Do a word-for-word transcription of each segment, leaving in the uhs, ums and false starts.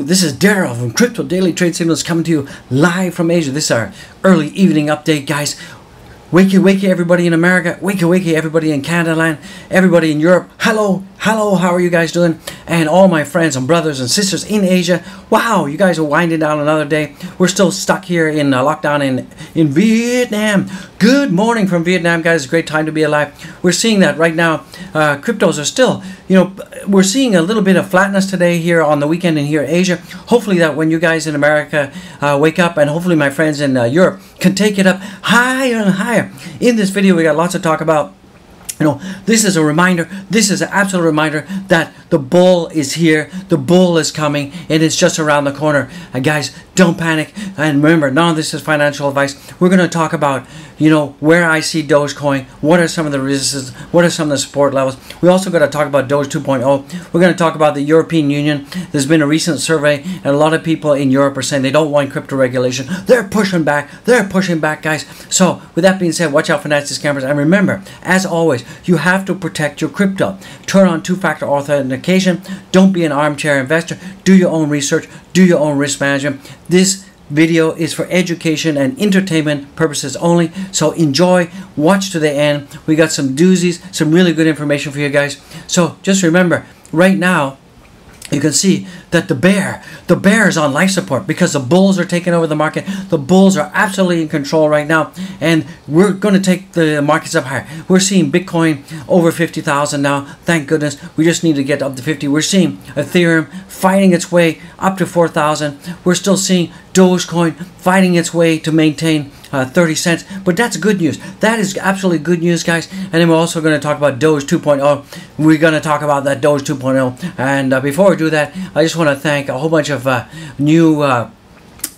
Hello, this is Daryl from Crypto Daily Trade Signals coming to you live from Asia. This is our early evening update, guys. Wakey, wakey, everybody in America. Wakey, wakey, everybody in Canada land. Everybody in Europe. Hello, hello, how are you guys doing? And all my friends and brothers and sisters in Asia. Wow, you guys are winding down another day. We're still stuck here in uh, lockdown in, in Vietnam. Good morning from Vietnam, guys. It's a great time to be alive. We're seeing that right now. Uh, cryptos are still, you know, we're seeing a little bit of flatness today here on the weekend in here in Asia. Hopefully that when you guys in America uh, wake up, and hopefully my friends in uh, Europe can take it up higher and higher. In this video, we got lots to talk about. You know, this is a reminder, this is an absolute reminder that the bull is here, the bull is coming, and it's just around the corner. And guys, don't panic. And remember, none of this is financial advice. We're going to talk about, you know, where I see Dogecoin, what are some of the resistances, what are some of the support levels. We also got to talk about Doge two point oh. We're going to talk about the European Union. There's been a recent survey, and a lot of people in Europe are saying they don't want crypto regulation. They're pushing back. They're pushing back, guys. So, with that being said, watch out for nasty scammers. And remember, as always, you have to protect your crypto. Turn on two-factor authentication. Don't be an armchair investor. Do your own research. Do your own risk management. This video is for education and entertainment purposes only. So enjoy, watch to the end. We got some doozies, some really good information for you guys. So just remember, right now, you can see that the bear, the bear is on life support because the bulls are taking over the market. The bulls are absolutely in control right now, and we're going to take the markets up higher. We're seeing Bitcoin over fifty thousand now. Thank goodness. We just need to get up to fifty. We're seeing Ethereum fighting its way up to four thousand. We're still seeing Dogecoin fighting its way to maintain uh, thirty cents, but that's good news. That is absolutely good news, guys. And then we're also going to talk about Doge two point oh. We're going to talk about that Doge two point oh. And uh, before we do that, I just want to thank a whole bunch of uh, new uh,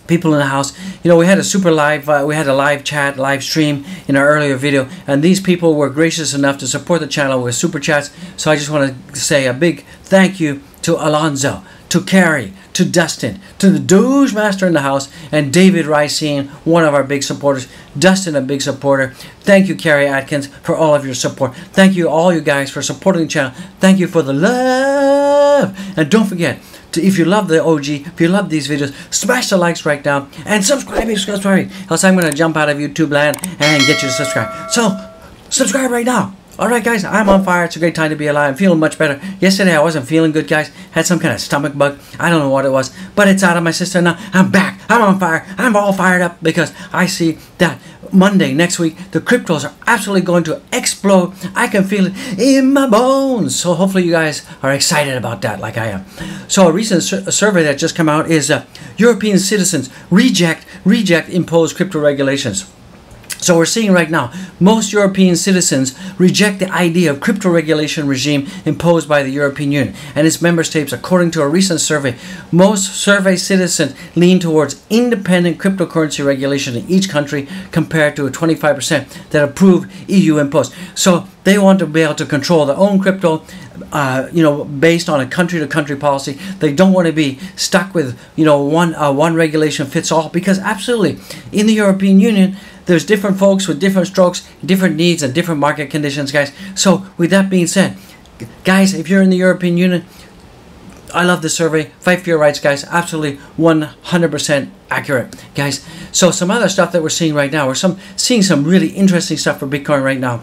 people in the house. You know, we had a super live, uh, we had a live chat, live stream in our earlier video, and these people were gracious enough to support the channel with super chats. So I just want to say a big thank you to Alonzo, to Carrie, to Dustin, to the Doge Master in the house, and David Ricine, one of our big supporters. Dustin, a big supporter. Thank you, Carrie Atkins, for all of your support. Thank you, all you guys, for supporting the channel. Thank you for the love. And don't forget, to, if you love the O G, if you love these videos, smash the likes right now, and subscribe if you're subscribing. Else I'm going to jump out of YouTube land and get you to subscribe. So, subscribe right now. Alright guys, I'm on fire. It's a great time to be alive. I'm feeling much better. Yesterday I wasn't feeling good, guys. Had some kind of stomach bug. I don't know what it was, but it's out of my system now. I'm back. I'm on fire. I'm all fired up because I see that Monday next week the cryptos are absolutely going to explode. I can feel it in my bones. So hopefully you guys are excited about that like I am. So a recent sur survey that just came out is uh, European citizens reject, reject imposed crypto regulations. So we're seeing right now, most European citizens reject the idea of crypto regulation regime imposed by the European Union and its member states. According to a recent survey, most survey citizens lean towards independent cryptocurrency regulation in each country compared to twenty-five percent that approve E U imposed. So they want to be able to control their own crypto, uh, you know, based on a country-to-country policy. They don't want to be stuck with, you know, one uh, one regulation fits all, because absolutely in the European Union, there's different folks with different strokes, different needs, and different market conditions, guys. So, with that being said, guys, if you're in the European Union, I love this survey. Fight for your rights, guys. Absolutely one hundred percent accurate, guys. So, some other stuff that we're seeing right now. We're some, seeing some really interesting stuff for Bitcoin right now.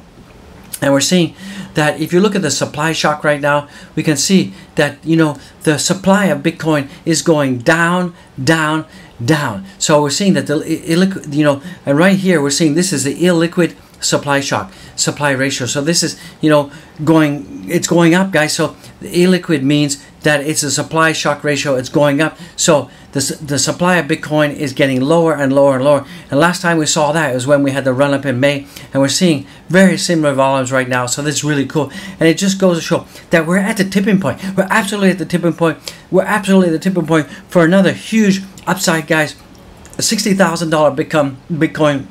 And we're seeing that if you look at the supply shock right now, we can see that, you know, the supply of Bitcoin is going down, down, down. So we're seeing that the illiquid, you know, and right here we're seeing this is the illiquid supply shock, supply ratio. So this is, you know, going, it's going up, guys. So the illiquid means that it's a supply shock ratio. It's going up. So the, the supply of Bitcoin is getting lower and lower and lower. And last time we saw that was when we had the run up in May, and we're seeing very similar volumes right now. So that's really cool. And it just goes to show that we're at the tipping point. We're absolutely at the tipping point. We're absolutely at the tipping point for another huge upside, guys. sixty thousand dollar Bitcoin, Bitcoin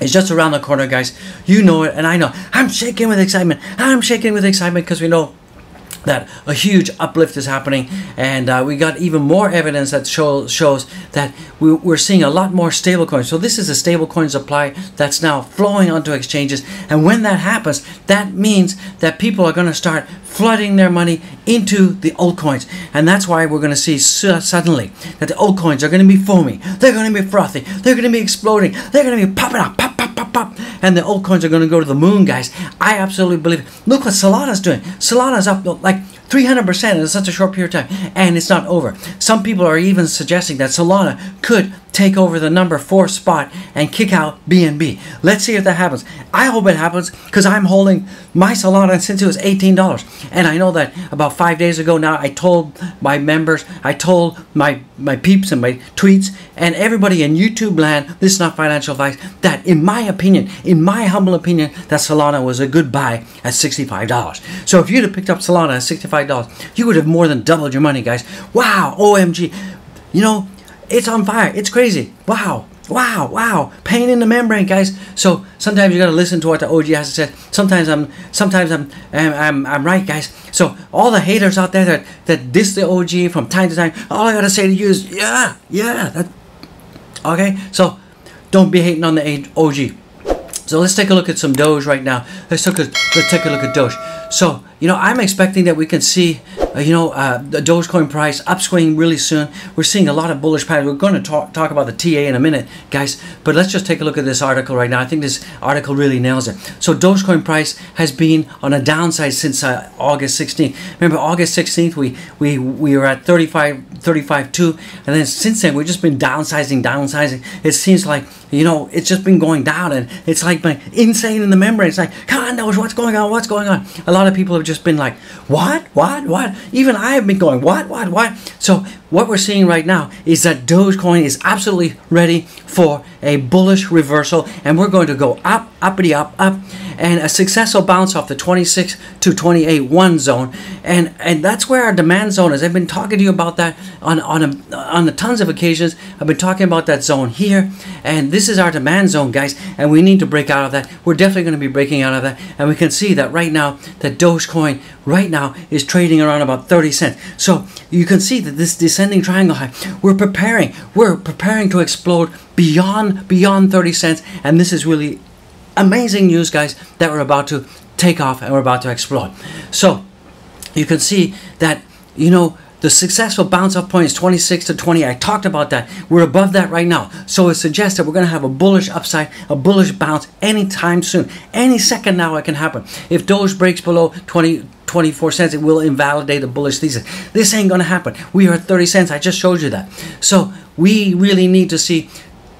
is just around the corner, guys. You know it, and I know. I'm shaking with excitement. I'm shaking with excitement because we know that a huge uplift is happening, and uh, we got even more evidence that show, shows that we, we're seeing a lot more stablecoins. So this is a stablecoin supply that's now flowing onto exchanges, and when that happens, that means that people are going to start flooding their money into the altcoins, and that's why we're going to see su suddenly that the altcoins are going to be foamy, they're going to be frothy, they're going to be exploding, they're going to be popping up, pop, pop, pop, pop, and the altcoins are going to go to the moon, guys. I absolutely believe it. Look what Solana's doing. Solana's up like three hundred percent in such a short period of time, and it's not over. Some people are even suggesting that Solana could take over the number four spot and kick out B N B. Let's see if that happens. I hope it happens, because I'm holding my Solana since it was eighteen dollars, and I know that about five days ago now I told my members, I told my my peeps and my tweets and everybody in YouTube land, this is not financial advice, that in my opinion, in my humble opinion, that Solana was a good buy at sixty-five dollars. So if you'd have picked up Solana at sixty-five dollars, you would have more than doubled your money, guys. Wow, O M G, you know, it's on fire. It's crazy. Wow. Wow. Wow. Pain in the membrane, guys. So sometimes you got to listen to what the O G has to say. Sometimes I'm sometimes I'm I'm, I'm I'm right, guys. So all the haters out there that that diss the O G from time to time, all I got to say to you is yeah, yeah. That, okay? So don't be hating on the O G. So let's take a look at some Doge right now. Let's take a, let's take a look at Doge. So, you know, I'm expecting that we can see, uh, you know, uh, the Dogecoin price upswing really soon. We're seeing a lot of bullish patterns. We're going to talk, talk about the T A in a minute, guys. But let's just take a look at this article right now. I think this article really nails it. So Dogecoin price has been on a downside since uh, August sixteenth. Remember, August sixteenth, we we, we were at thirty-five, thirty-five point two. And then since then, we've just been downsizing, downsizing. It seems like, you know, it's just been going down. And it's like my insane in the membrane. It's like, come on, Doge, what's going on? What's going on? A lot A lot of people have just been like, what, what, what? Even I have been going, what, what, what? So what we're seeing right now is that Dogecoin is absolutely ready for a bullish reversal, and we're going to go up, uppity up, up, and a successful bounce off the twenty-six to twenty-eight point one zone, and and that's where our demand zone is. I've been talking to you about that on on a, on the tons of occasions. I've been talking about that zone here, and this is our demand zone, guys, and we need to break out of that. We're definitely going to be breaking out of that, and we can see that right now that Dogecoin right now is trading around about thirty cents. So you can see that this descending triangle high, we're preparing, we're preparing to explode beyond beyond thirty cents, and this is really amazing news, guys, that we're about to take off and we're about to explode. So you can see that, you know, the successful bounce up point is twenty-six to twenty. I talked about that. We're above that right now. So it suggests that we're going to have a bullish upside, a bullish bounce anytime soon. Any second now it can happen. If Doge breaks below twenty, twenty-four cents, it will invalidate the bullish thesis. This ain't going to happen. We are at thirty cents. I just showed you that. So we really need to see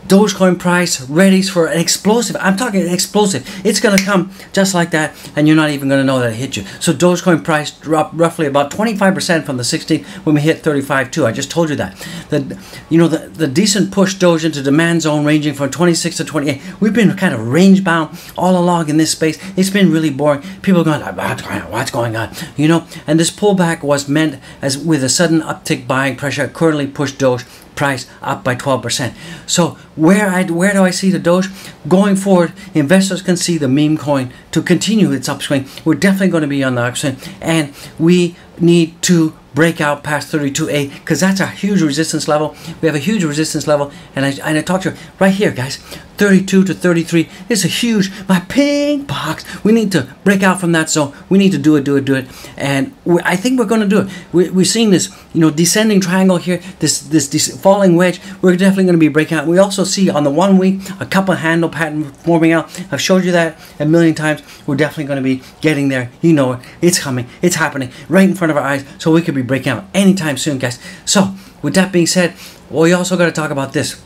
Dogecoin price ready for an explosive. I'm talking explosive. It's going to come just like that, and you're not even going to know that it hit you. So Dogecoin price dropped roughly about twenty-five percent from the sixteenth when we hit thirty-five point two. I just told you that. The, you know, the, the decent push Doge into demand zone ranging from twenty-six to twenty-eight. We've been kind of range bound all along in this space. It's been really boring. People are going, what's going on? What's going on? You know, and this pullback was meant as with a sudden uptick buying pressure currently pushed Doge price up by twelve percent. So where I where do I see the Doge going forward? Investors can see the meme coin to continue its upswing. We're definitely going to be on the upswing, and we need to break out past thirty-two point eight, because that's a huge resistance level. We have a huge resistance level, and I, and I talked to you right here, guys. thirty-two to thirty-three is a huge, my pink box. We need to break out from that zone. We need to do it, do it, do it. And we, I think we're going to do it. We, we're seeing this, you know, descending triangle here, this, this, this falling wedge. We're definitely going to be breaking out. We also see on the one week, a couple handle pattern forming out. I've showed you that a million times. We're definitely going to be getting there. You know it. It's coming. It's happening right in front of our eyes. So we could be breaking out anytime soon, guys. So with that being said, well, we also got to talk about this.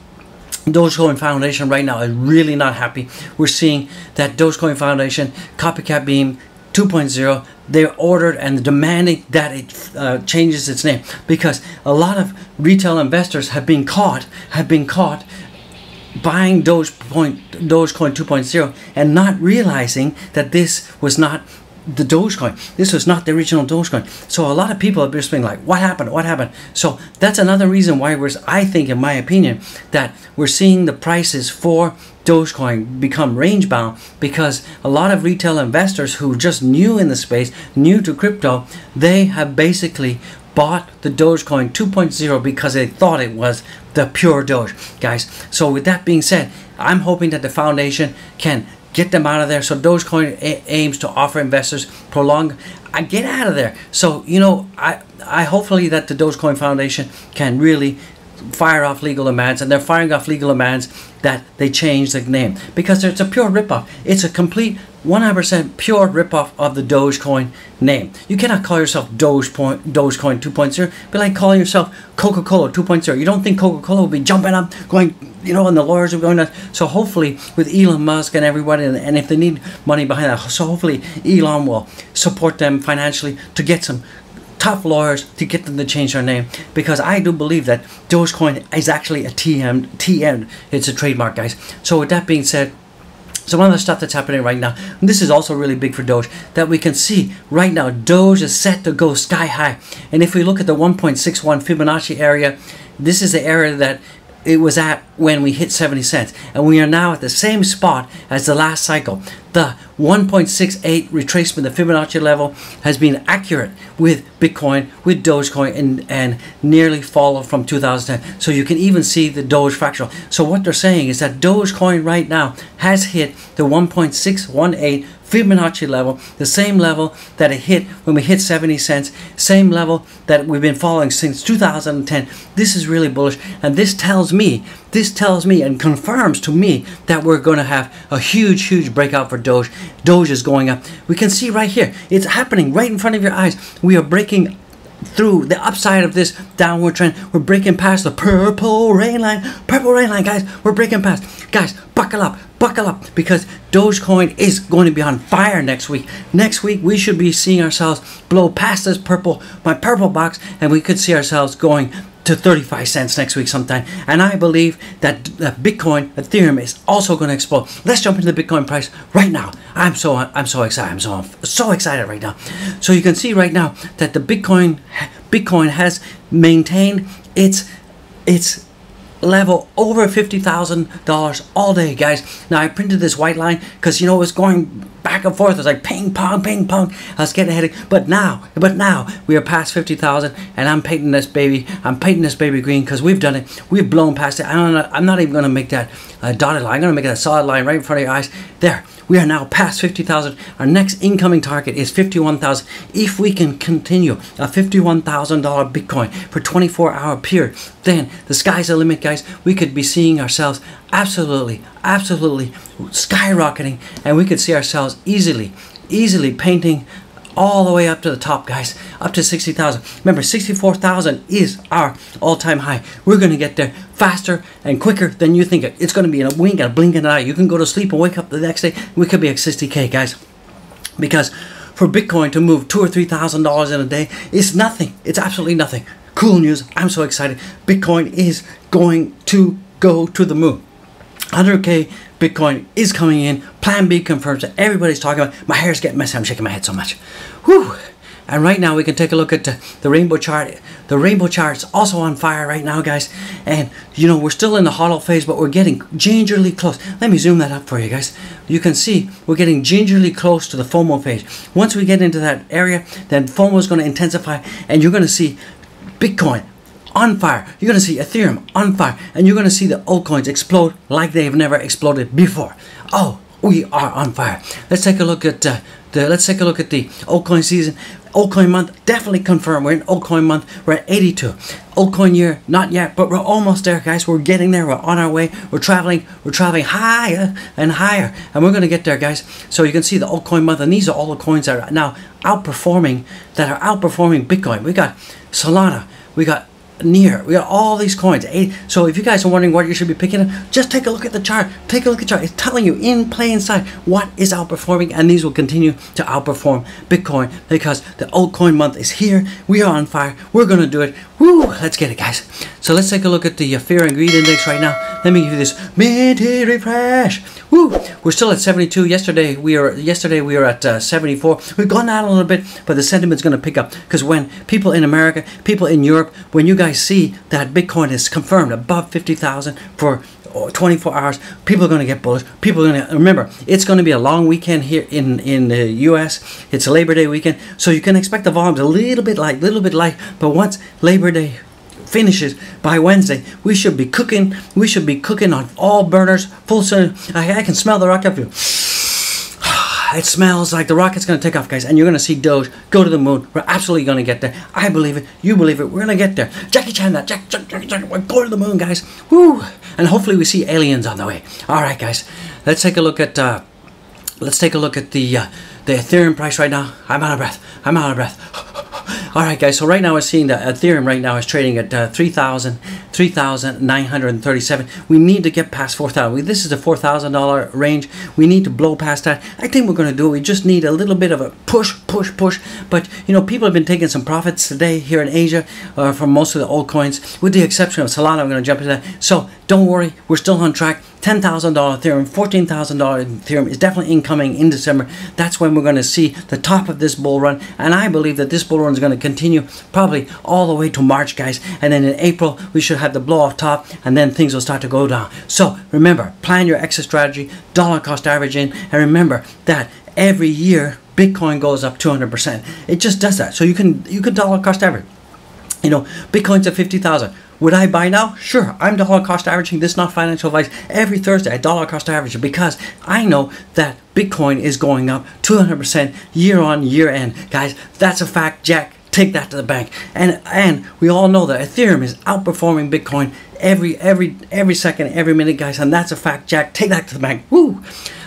Dogecoin Foundation right now is really not happy. We're seeing that Dogecoin Foundation copycat beam two point oh, they're ordered and demanding that it uh, changes its name, because a lot of retail investors have been caught have been caught buying Dogecoin Dogecoin two point oh and not realizing that this was not the Dogecoin. This was not the original Dogecoin. So a lot of people have just been like, what happened? What happened? So that's another reason why we're, I think, in my opinion, that we're seeing the prices for Dogecoin become range bound, because a lot of retail investors who just new in the space, new to crypto, they have basically bought the Dogecoin two point oh because they thought it was the pure Doge, guys. So with that being said, I'm hoping that the foundation can get them out of there. So Dogecoin aims to offer investors prolonged, I get out of there. So, you know, I, I hopefully that the Dogecoin Foundation can really fire off legal demands, and they're firing off legal demands that they change the name, because it's a pure ripoff. It's a complete one hundred percent pure ripoff of the Dogecoin name. You cannot call yourself Dogecoin Dogecoin two point oh. Be like calling yourself Coca-Cola two point oh. You don't think Coca-Cola will be jumping up, going, you know, and the lawyers are going nuts. So hopefully, with Elon Musk and everybody, and, and if they need money behind that, so hopefully Elon will support them financially to get some tough lawyers to get them to change their name, because I do believe that Dogecoin is actually a T M. T M. It's a trademark, guys. So with that being said, so one of the stuff that's happening right now, and this is also really big for Doge, that we can see right now, Doge is set to go sky high. And if we look at the one point six one Fibonacci area, this is the area that it was at when we hit seventy cents. And we are now at the same spot as the last cycle. The one point six eight retracement, the Fibonacci level, has been accurate with Bitcoin, with Dogecoin, and, and nearly followed from two thousand ten. So you can even see the Doge fractional. So what they're saying is that Dogecoin right now has hit the one point six one eight Fibonacci level, the same level that it hit when we hit seventy cents, same level that we've been following since two thousand ten. This is really bullish, and this tells me, this tells me and confirms to me that we're going to have a huge, huge breakout for Doge. Doge is going up. We can see right here, it's happening right in front of your eyes. We are breaking through the upside of this downward trend. We're breaking past the purple rain line. Purple rain line, guys. We're breaking past. Guys, buckle up. Buckle up, because Dogecoin is going to be on fire next week. Next week, we should be seeing ourselves blow past this purple, my purple box, and we could see ourselves going to thirty-five cents next week sometime. And I believe that, that Bitcoin, Ethereum is also going to explode. Let's jump into the Bitcoin price right now. I'm so I'm so excited. I'm so so excited right now. So you can see right now that the Bitcoin Bitcoin has maintained its its level over fifty thousand dollars all day, guys. Now I printed this white line because, you know, it was going back and forth. It was like ping pong, ping pong. I was getting a headache, but now, but now we are past fifty thousand, and I'm painting this baby. I'm painting this baby green because we've done it. We've blown past it. I don't know, I'm not even going to make that uh, dotted line. I'm going to make that solid line right in front of your eyes. There, we are now past fifty thousand. Our next incoming target is fifty-one thousand. If we can continue a fifty-one thousand dollar Bitcoin for twenty-four hour period, then the sky's the limit, guys. We could be seeing ourselves absolutely, absolutely skyrocketing, and we could see ourselves easily, easily painting all the way up to the top, guys, up to sixty thousand. Remember, sixty-four thousand is our all-time high. We're going to get there faster and quicker than you think. It's going to be in a wink, a blink of an eye. You can go to sleep and wake up the next day. We could be at sixty K, guys, because for Bitcoin to move two or three thousand dollars in a day is nothing. It's absolutely nothing. Cool news. I'm so excited. Bitcoin is going to go to the moon. one hundred K Bitcoin is coming in. Plan B confirms that everybody's talking about. My hair's getting messy. I'm shaking my head so much. Whew. And right now we can take a look at the, the rainbow chart. The rainbow chart is also on fire right now, guys. And, you know, we're still in the hollow phase, but we're getting gingerly close. Let me zoom that up for you guys. You can see we're getting gingerly close to the FOMO phase. Once we get into that area, then FOMO is going to intensify, and you're going to see Bitcoin on fire. You're going to see Ethereum on fire, and you're going to see the altcoins explode like they've never exploded before. Oh, we are on fire. Let's take a look at uh, the let's take a look at the altcoin season. Altcoin month, definitely confirmed. We're in altcoin month. We're at eighty-two. Altcoin year, not yet, but we're almost there, guys. We're getting there. We're on our way. We're traveling. We're traveling higher and higher, and we're going to get there, guys. So you can see the altcoin month, and these are all the coins that are now outperforming, that are outperforming Bitcoin. We got Solana. We got Near, we got all these coins. So if you guys are wondering what you should be picking up, just take a look at the chart. Take a look at the chart. It's telling you in plain sight what is outperforming, and these will continue to outperform Bitcoin because the altcoin month is here. We are on fire. We're going to do it. Woo, let's get it, guys. So let's take a look at the uh, fear and greed index right now. Let me give you this mid-day refresh. Woo, we're still at seventy-two. Yesterday we are yesterday we were at uh, seventy-four. We've gone down a little bit, but the sentiment's going to pick up, because when people in America, people in Europe, when you guys see that Bitcoin is confirmed above fifty thousand for twenty-four hours, people are going to get bullish. People are going to remember it's going to be a long weekend here in in the U S It's a Labor Day weekend, so you can expect the volumes a little bit light, little bit light. But once Labor Day finishes by Wednesday, we should be cooking. We should be cooking on all burners, full sun. I, I can smell the rocket fuel. It smells like the rocket's going to take off, guys, and you're going to see Doge go to the moon. We're absolutely going to get there. I believe it. You believe it. We're going to get there. Jackie Chan, that Jack, Jack, Jack, Jack, we're going to the moon, guys. Woo! And hopefully we see aliens on the way. All right, guys, let's take a look at uh, let's take a look at the uh, the Ethereum price right now. I'm out of breath. I'm out of breath. All right, guys. So right now we're seeing that Ethereum right now is trading at uh, three thousand. three thousand nine hundred thirty-seven. We need to get past four thousand. This is the four thousand dollar range. We need to blow past that. I think we're going to do it. We just need a little bit of a push, push, push. But, you know, people have been taking some profits today here in Asia uh, from most of the altcoins, with the exception of Solana. I'm going to jump into that. So don't worry. We're still on track. ten thousand dollar Ethereum, fourteen thousand dollar Ethereum is definitely incoming in December. That's when we're going to see the top of this bull run. And I believe that this bull run is going to continue probably all the way to March, guys. And then in April, we should have the blow off top, and then things will start to go down. So remember, plan your exit strategy, dollar cost averaging, and remember that every year Bitcoin goes up two hundred percent. It just does that. So you can you can dollar cost average. You know, Bitcoin's at fifty thousand. Would I buy now? Sure. I'm dollar cost averaging. This is not financial advice. Every Thursday I dollar cost average, because I know that Bitcoin is going up two hundred percent year on year end, guys. That's a fact, Jack. Take that to the bank. And and we all know that Ethereum is outperforming Bitcoin every every every second, every minute, guys. And that's a fact, Jack. Take that to the bank. Woo!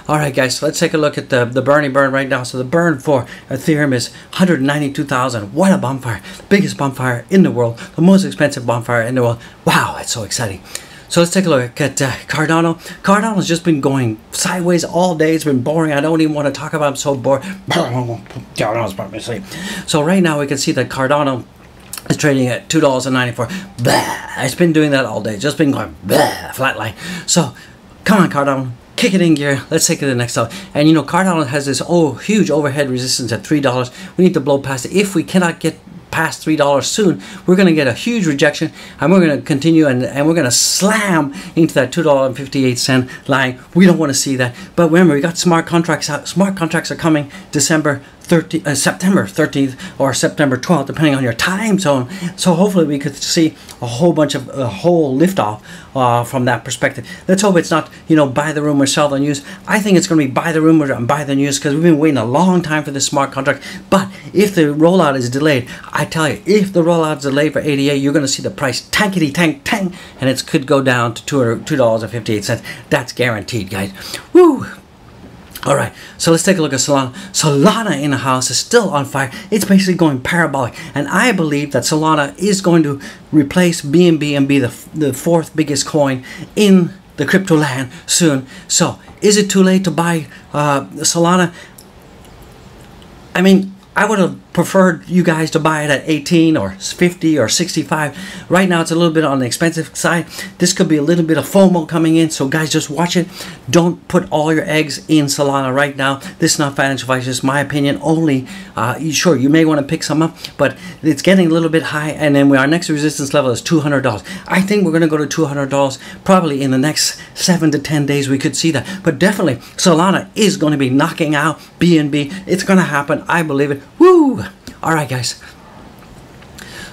All right, guys. So let's take a look at the the burning burn right now. So the burn for Ethereum is one hundred ninety-two thousand. What a bonfire! Biggest bonfire in the world. The most expensive bonfire in the world. Wow, it's so exciting. So let's take a look at uh, Cardano. Cardano's just been going sideways all day. It's been boring. I don't even want to talk about it. I'm so bored. Cardano's brought me to sleep. So right now we can see that Cardano is trading at two dollars and ninety-four cents. Blah. It's been doing that all day. It's just been going blah, flatline. So come on, Cardano. Kick it in gear. Let's take it to the next level. And you know, Cardano has this oh huge overhead resistance at three dollars. We need to blow past it. If we cannot get past three dollars soon, we're going to get a huge rejection, and we're going to continue, and, and we're going to slam into that two dollar and fifty-eight cent line. We don't want to see that. But remember, we got smart contracts out. Smart contracts are coming December thirteenth, uh, September thirteenth, or September twelfth, depending on your time zone. So hopefully, we could see a whole bunch of a whole liftoff uh, from that perspective. Let's hope it's not, you know, buy the rumor, sell the news. I think it's going to be buy the rumor and buy the news, because we've been waiting a long time for this smart contract. But if the rollout is delayed, I tell you, if the rollout's delayed for A D A, you're going to see the price tankety tank tank, and it could go down to two dollars and fifty-eight cents. That's guaranteed, guys. Woo! All right, so let's take a look at Solana. Solana in the house is still on fire. It's basically going parabolic, and I believe that Solana is going to replace B N B and be the the fourth biggest coin in the crypto land soon. So, is it too late to buy uh, Solana? I mean, I would have preferred you guys to buy it at eighteen or fifty or sixty-five. Right now it's a little bit on the expensive side. This could be a little bit of FOMO coming in, so guys, just watch it. Don't put all your eggs in Solana right now. This is not financial advice, it's my opinion only. Uh, sure, you may want to pick some up, but it's getting a little bit high, and then our next resistance level is two hundred dollars. I think we're going to go to two hundred dollars probably in the next seven to ten days. We could see that, but definitely Solana is going to be knocking out B N B. It's going to happen, I believe it. Woo! All right, guys.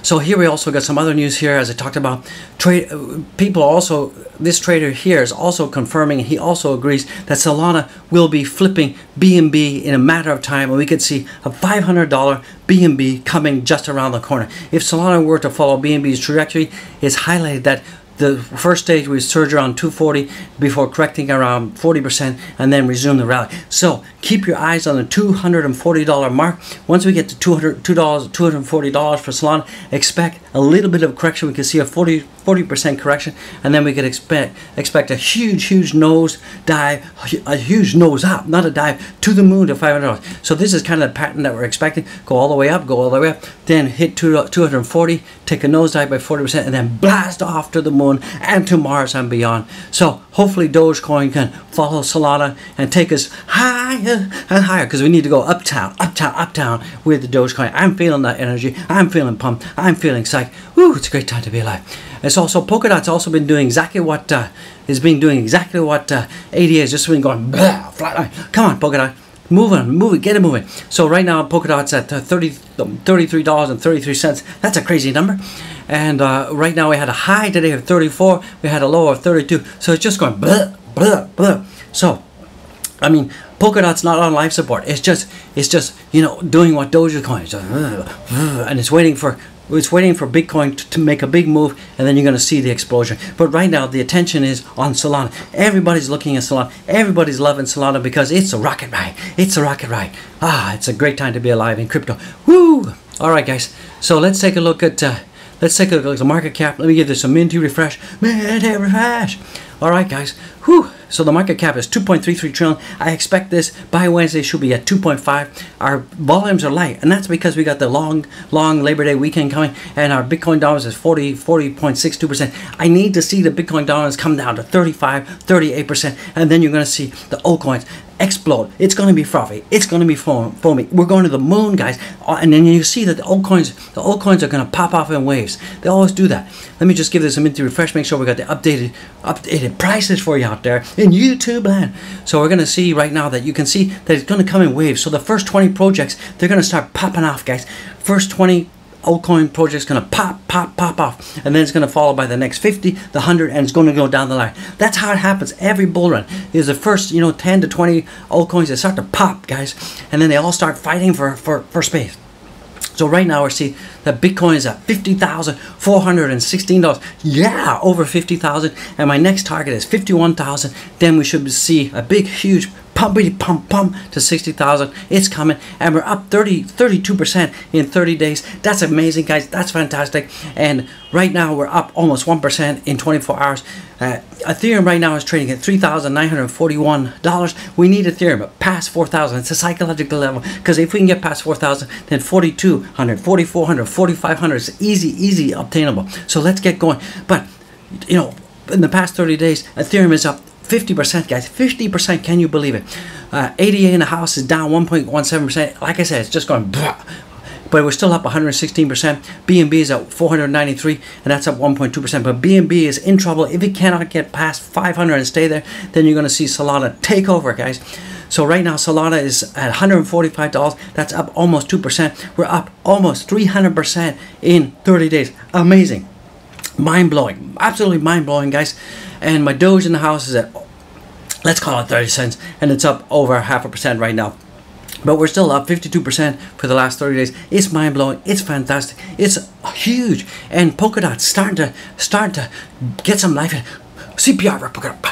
So here we also got some other news here, as I talked about. Trade people also. This trader here is also confirming, and he also agrees that Solana will be flipping B N B in a matter of time, and we could see a five hundred dollar B N B coming just around the corner. If Solana were to follow B N B's trajectory, it's highlighted that The first stage we surge around two forty before correcting around forty percent and then resume the rally. So keep your eyes on the two hundred forty dollar mark. Once we get to two hundred, two dollars, two hundred forty dollars for Solana, expect a little bit of correction. We can see a forty percent correction, and then we could expect expect a huge, huge nose dive, a huge nose up, not a dive, to the moon to five hundred dollars. So this is kind of the pattern that we're expecting. Go all the way up, go all the way up, then hit two hundred forty, take a nose dive by forty percent, and then blast off to the moon and to Mars and beyond. So hopefully Dogecoin can follow Solana and take us higher and higher, because we need to go uptown, uptown, uptown with the Dogecoin. I'm feeling that energy. I'm feeling pumped. I'm feeling psyched. Woo, it's a great time to be alive. It's also, Polkadot's also been doing exactly what, uh, is been doing exactly what uh, A D A has just been going, blah, flatline. Come on, Polkadot. Move on, move it, get it moving. So right now, Polkadot's at thirty-three dollars and thirty-three cents. That's a crazy number. And uh, right now, we had a high today of thirty-four. We had a low of thirty-two. So it's just going blah, blah, blah. So, I mean, Polkadot's not on life support. It's just, it's just, you know, doing what Dogecoin is. And it's waiting for... It's waiting for Bitcoin to, to make a big move, and then you're going to see the explosion. But right now, the attention is on Solana. Everybody's looking at Solana. Everybody's loving Solana because it's a rocket ride. It's a rocket ride. Ah, it's a great time to be alive in crypto. Woo! All right, guys. So let's take a look at uh, let's take a look at the market cap. Let me give this a minty refresh. Minty refresh. All right, guys. Whew. So the market cap is two point three three trillion. I expect this by Wednesday should be at two point five. Our volumes are light, and that's because we got the long, long Labor Day weekend coming, and our Bitcoin dominance is forty, forty point six two percent. I need to see the Bitcoin dominance come down to thirty-five, thirty-eight percent, and then you're going to see the altcoins explode. It's going to be frothy. It's going to be foamy. We're going to the moon, guys, and then you see that the altcoins, the altcoins are going to pop off in waves. They always do that. Let me just give this a minute to refresh. Make sure we got the updated, updated prices for you out there in YouTube land. So we're going to see right now that you can see that it's going to come in waves. So the first twenty projects, they're going to start popping off, guys. First twenty altcoin projects going to pop, pop, pop off, and then it's going to follow by the next fifty, the one hundred, and it's going to go down the line. That's how it happens every bull run. Is the first, you know, ten to twenty altcoins that start to pop, guys, and then they all start fighting for for, for space. So right now we see that Bitcoin is at fifty thousand four hundred sixteen dollars. Yeah, over fifty thousand. And my next target is fifty-one thousand. Then we should see a big, huge pumpity pump pump to sixty thousand. It's coming, and we're up thirty, thirty-two percent in thirty days. That's amazing, guys. That's fantastic. And right now we're up almost one percent in twenty-four hours. Uh, Ethereum right now is trading at three thousand nine hundred forty-one dollars. We need Ethereum past four thousand. It's a psychological level, because if we can get past four thousand, then forty-two hundred, forty-four hundred, forty-five hundred is easy, easy obtainable. So let's get going. But, you know, in the past thirty days, Ethereum is up fifty percent, guys. fifty percent, can you believe it? Uh, A D A in the house is down one point one seven percent. Like I said, it's just going blah. But we're still up one hundred sixteen percent. B N B is at four hundred ninety-three, and that's up one point two percent. But B N B is in trouble. If it cannot get past five hundred and stay there, then you're going to see Solana take over, guys. So right now Solana is at one hundred forty-five dollars. That's up almost two percent. We're up almost three hundred percent in thirty days. Amazing. Mind-blowing. Absolutely mind-blowing, guys. And my Doge in the house is at, let's call it thirty cents, and it's up over half a percent right now. But we're still up fifty-two percent for the last thirty days. It's mind-blowing. It's fantastic. It's huge. And Polkadot starting to start to get some life in. C P R for Polkadot.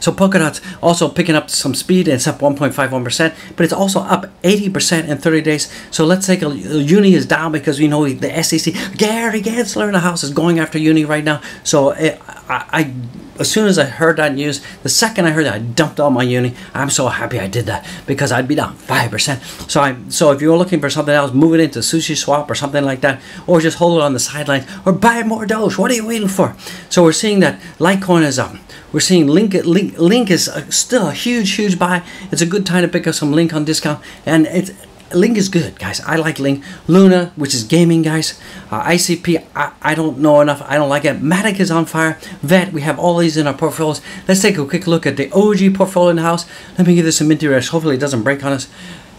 So Polkadot's also picking up some speed. It's up one point five one percent, but it's also up eighty percent in thirty days. So let's take a, Uni is down because we know the S E C, Gary Gensler in the house is going after Uni right now. So it, I, I, as soon as I heard that news, the second I heard that, I dumped all my Uni. I'm so happy I did that, because I'd be down five percent. So I, so if you're looking for something else, move it into SushiSwap or something like that, or just hold it on the sidelines, or buy more Doge. What are you waiting for? So we're seeing that Litecoin is up. We're seeing Link, Link, Link is still a huge, huge buy. It's a good time to pick up some Link on discount. And it's, Link is good, guys. I like Link. Luna, which is gaming, guys. Uh, I C P, I, I don't know enough. I don't like it. Matic is on fire. V E T, we have all these in our portfolios. Let's take a quick look at the O G portfolio in the house. Let me give this a minty rush. Hopefully it doesn't break on us.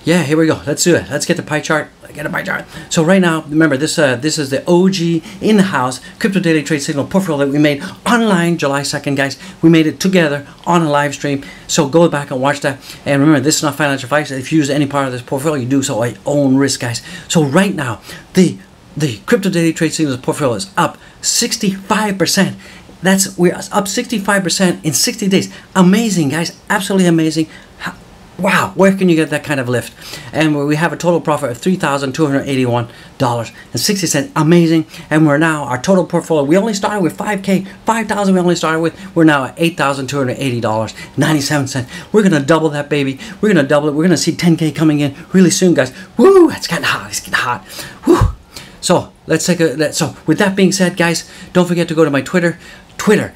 Yeah, here we go. Let's do it. Let's get the pie chart. Get a pie chart. So right now, remember this. Uh, this is the O G in-house Crypto Daily Trade Signal portfolio that we made online July second, guys. We made it together on a live stream. So go back and watch that. And remember, this is not financial advice. If you use any part of this portfolio, you do so at your own risk, guys. So right now, the the Crypto Daily Trade Signals portfolio is up sixty-five percent. That's we're up sixty-five percent in sixty days. Amazing, guys, absolutely amazing. Wow, where can you get that kind of lift? And we have a total profit of three thousand two hundred eighty-one dollars and sixty cents. Amazing. And we're now, our total portfolio, we only started with five K, five thousand we only started with. We're now at eight thousand two hundred eighty dollars and ninety-seven cents. We're going to double that, baby. We're going to double it. We're going to see ten K coming in really soon, guys. Woo, it's getting hot. It's getting hot. Woo. So let's take a, so with that being said, guys, don't forget to go to my Twitter, Twitter.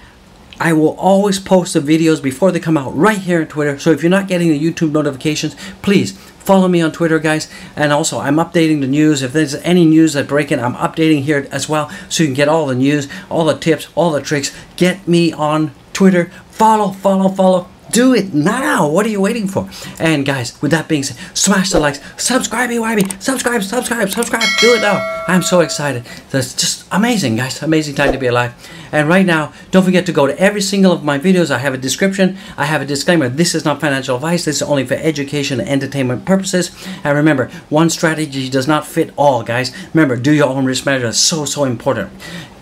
I will always post the videos before they come out right here on Twitter. So if you're not getting the YouTube notifications, please follow me on Twitter, guys. And also, I'm updating the news. If there's any news that break in, I'm updating here as well. So you can get all the news, all the tips, all the tricks. Get me on Twitter. Follow, follow, follow. Do it now. What are you waiting for? And guys, with that being said, smash the likes, subscribe, B Y B, subscribe, subscribe, subscribe. Do it now. I'm so excited. That's just amazing, guys. Amazing time to be alive. And right now, don't forget to go to every single of my videos. I have a description. I have a disclaimer. This is not financial advice. This is only for education and entertainment purposes. And remember, one strategy does not fit all, guys. Remember, do your own risk management. It's so, so important.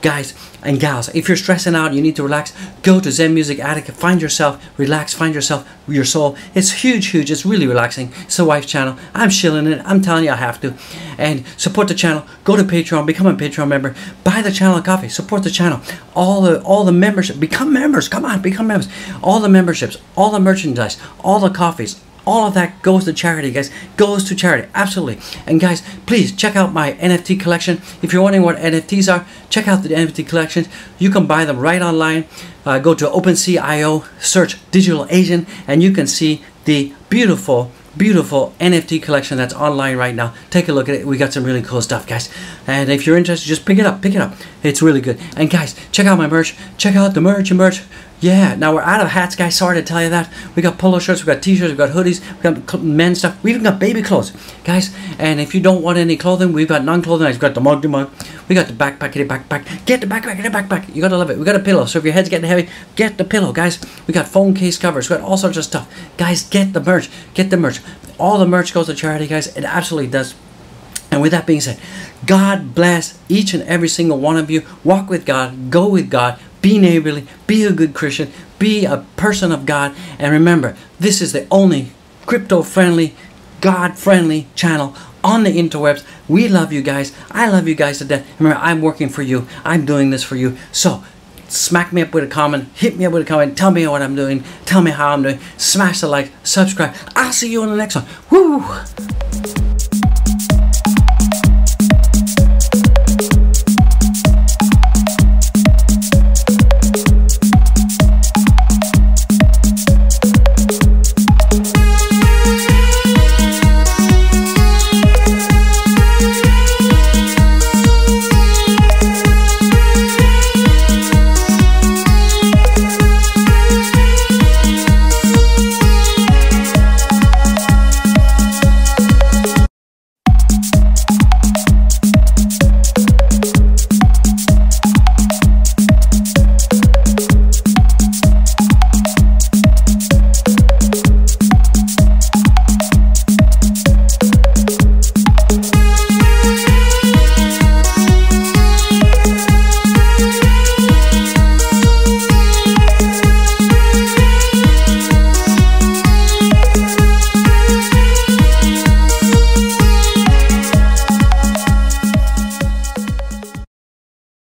Guys and gals, if you're stressing out, you need to relax, go to Zen Music Attica, find yourself, relax, find yourself, your soul. It's huge, huge, it's really relaxing. It's the wife's channel. I'm shilling it. I'm telling you I have to. And support the channel. Go to Patreon, become a Patreon member. Buy the channel coffee, support the channel. All the all the membership, become members, come on, become members. All the memberships, all the merchandise, all the coffees, all of that goes to charity, guys. Goes to charity, absolutely. And guys, please check out my N F T collection. If you're wondering what N F Ts are, check out the N F T collections. You can buy them right online. Uh, go to OpenSea dot I O, search Digital Asian, and you can see the beautiful, beautiful N F T collection that's online right now. Take a look at it. We got some really cool stuff, guys. And if you're interested, just pick it up, pick it up. It's really good. And guys, check out my merch. Check out the merch and merch. Yeah, now we're out of hats, guys. Sorry to tell you that. We got polo shirts, we got t-shirts, we got hoodies, we got men's stuff. We even got baby clothes, guys. And if you don't want any clothing, we've got non-clothing. I've got the mug, the mug. We got the backpack, the backpack. Get the backpack, the backpack. You gotta love it. We got a pillow. So if your head's getting heavy, get the pillow, guys. We got phone case covers. We got all sorts of stuff, guys. Get the merch. Get the merch. All the merch goes to charity, guys. It absolutely does. And with that being said, God bless each and every single one of you. Walk with God. Go with God. Be neighborly, be a good Christian, be a person of God, and remember, this is the only crypto-friendly, God-friendly channel on the interwebs. We love you guys. I love you guys to death. Remember, I'm working for you. I'm doing this for you. So, smack me up with a comment, hit me up with a comment, tell me what I'm doing, tell me how I'm doing, smash the like, subscribe. I'll see you on the next one. Woo!